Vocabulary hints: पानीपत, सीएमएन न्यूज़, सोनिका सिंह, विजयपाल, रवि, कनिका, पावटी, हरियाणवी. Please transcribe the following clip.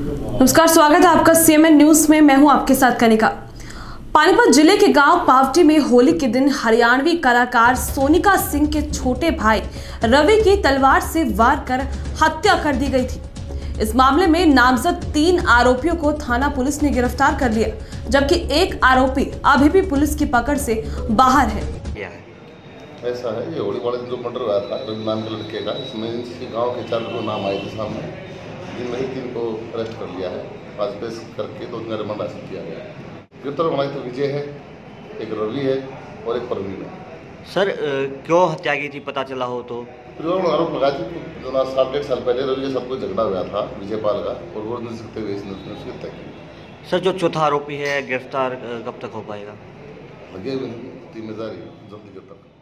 नमस्कार, स्वागत है आपका सीएमएन न्यूज़ में। मैं हूं आपके साथ कनिका। पानीपत जिले के गांव पावटी में होली के दिन हरियाणवी कलाकार सोनिका सिंह के छोटे भाई रवि की तलवार से वार कर हत्या कर दी गई थी। इस मामले में नामजद 3 आरोपियों को थाना पुलिस ने गिरफ्तार कर लिया, जबकि एक आरोपी अभी भी पुलिस की पकड़ से बाहर है। ऐसा है, ये होली वाले दिन जो मर्डर हुआ था रवि नाम के लड़के का, इसमें इसके गांव के 4 लोग नाम आए थे सामने। वही 3 को अरेस्ट कर लिया है, आज पेश करके 2 दिन का रिमांड हासिल किया गया है। गिरफ्तार हमारे तो विजय है, एक रवि है और एक परवीन है। सर क्यों हत्या की थी पता चला हो तो? परिवार आरोप लगा थी जो ना 7-1.5 साल पहले रवि के साथ कोई झगड़ा हुआ था विजयपाल का, और वो नहीं सकते हुए उसकी हत्या की। सर जो चौथा आरोपी है गिरफ्तार कब तक हो पाएगा? जल्दी गिरफ्तार।